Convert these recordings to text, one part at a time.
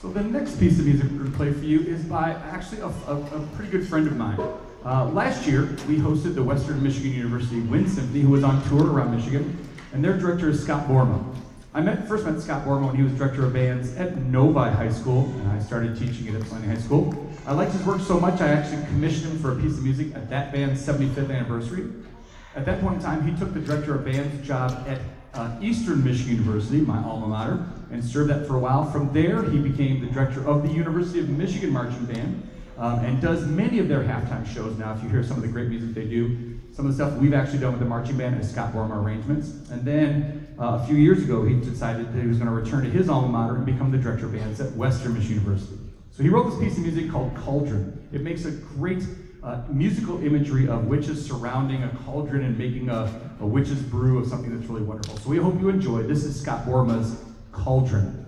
So the next piece of music we're going to play for you is by actually a pretty good friend of mine. Last year, we hosted the Western Michigan University Wind Symphony, who was on tour around Michigan, and their director is Scott Boerma. I first met Scott Boerma when he was director of bands at Novi High School, and I started teaching it at Flint High School. I liked his work so much, I actually commissioned him for a piece of music at that band's 75th anniversary. At that point in time, he took the director of bands job at Eastern Michigan University, my alma mater, and served that for a while. From there, he became the director of the University of Michigan Marching Band, and does many of their halftime shows now. If you hear some of the great music they do, some of the stuff we've actually done with the marching band is Scott Boerma arrangements. And then a few years ago, he decided that he was going to return to his alma mater and become the director of bands at Western Michigan University. So he wrote this piece of music called Cauldron. It makes a great musical imagery of witches surrounding a cauldron and making a witch's brew of something that's really wonderful. So we hope you enjoy. This is Scott Boerma's Cauldron.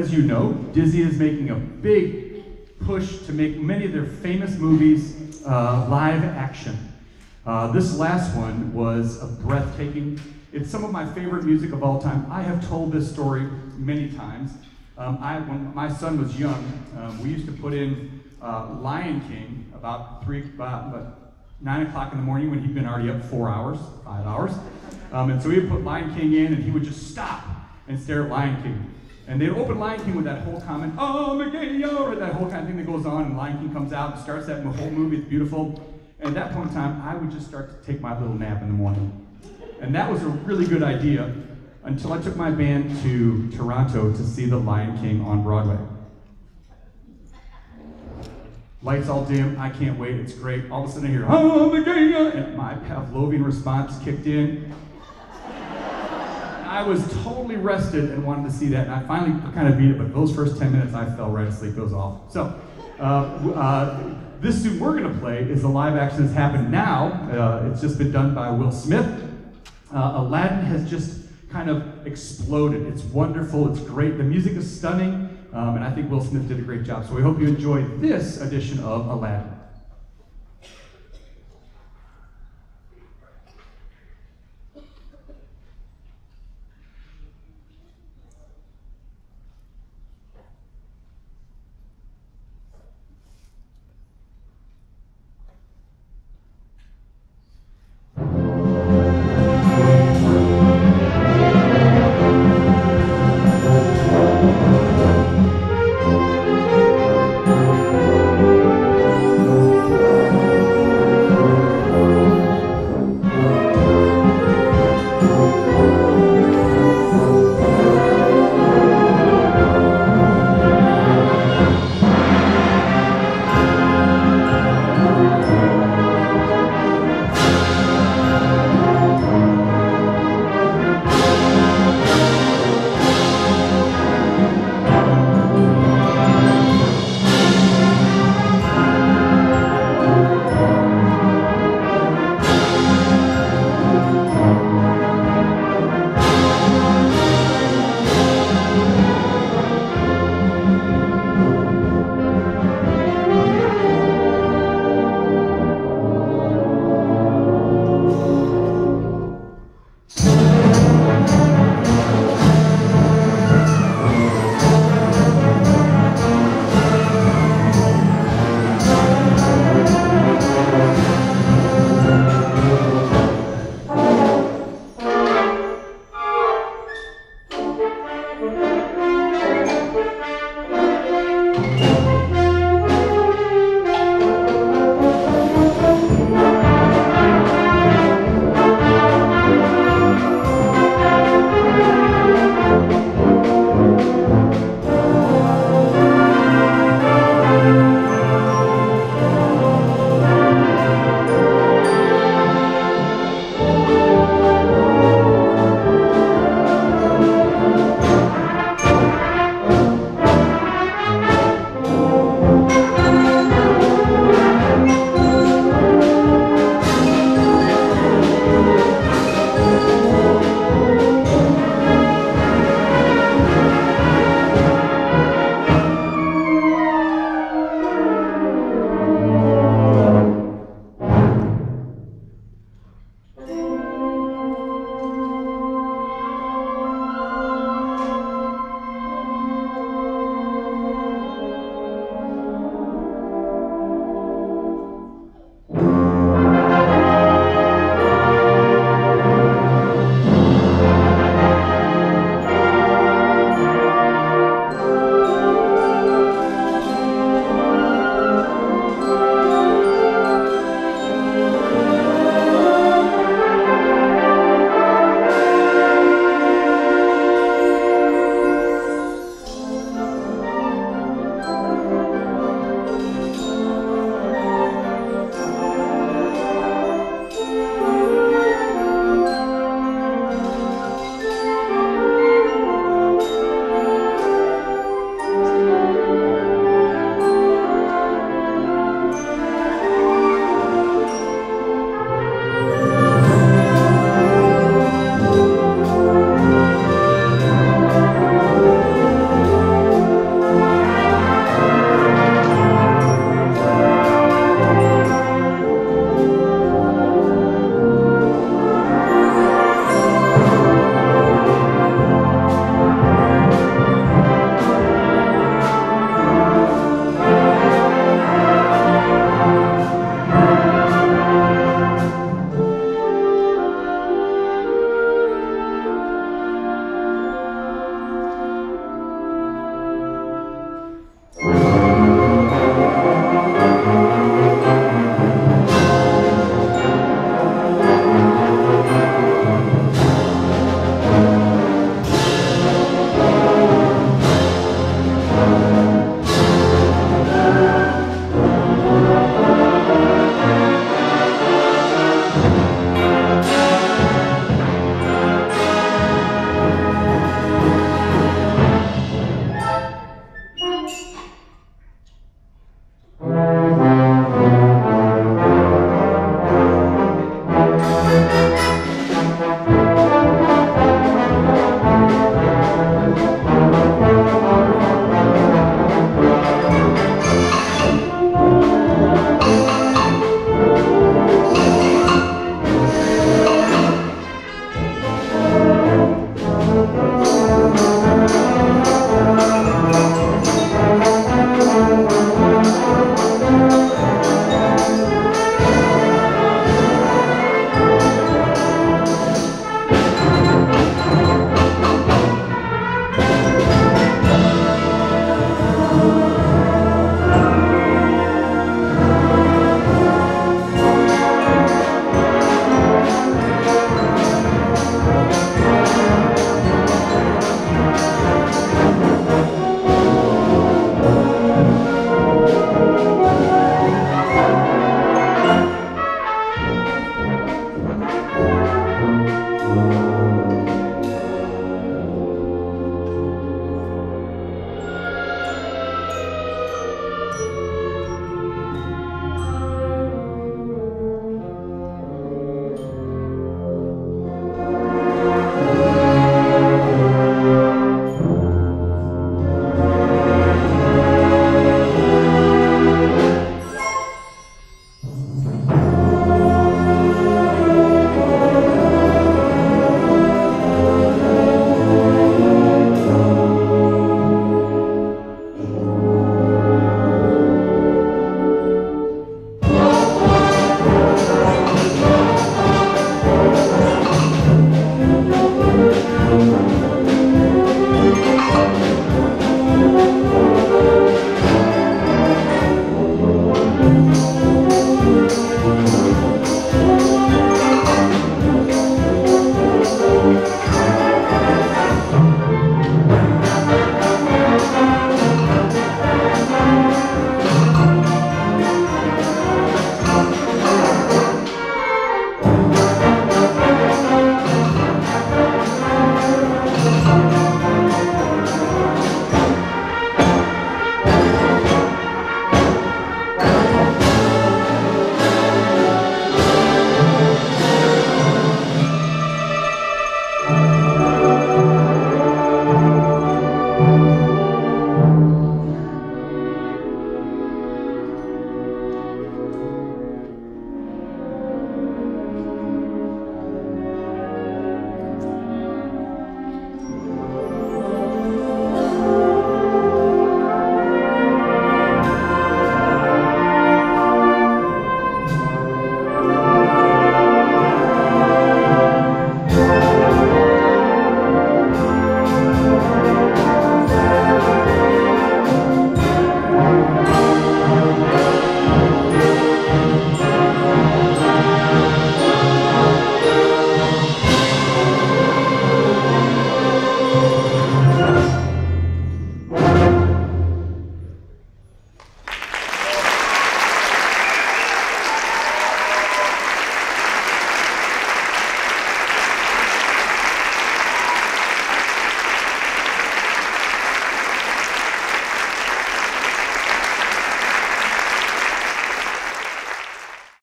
as you know, Disney is making a big push to make many of their famous movies live action. This last one was a breathtaking. It's some of my favorite music of all time. I have told this story many times. When my son was young, we used to put in Lion King about 9 o'clock in the morning when he'd been already up 4 hours, 5 hours. And so we would put Lion King in and he would just stop and stare at Lion King. And they'd open Lion King with that whole comment, "Oh, Miguel," that whole kind of thing that goes on, and Lion King comes out and starts that whole movie, it's beautiful. And at that point in time, I would just start to take my little nap in the morning. And that was a really good idea until I took my band to Toronto to see The Lion King on Broadway. Lights all dim, I can't wait, it's great. All of a sudden I hear, "Oh, Miguel," and my Pavlovian response kicked in. I was totally rested and wanted to see that, and I finally kind of beat it, but those first 10 minutes I fell right asleep, it was awful. So, this suit we're gonna play is the live action that's happened now. It's just been done by Will Smith. Aladdin has just kind of exploded. It's wonderful, it's great, the music is stunning, and I think Will Smith did a great job. So we hope you enjoy this edition of Aladdin.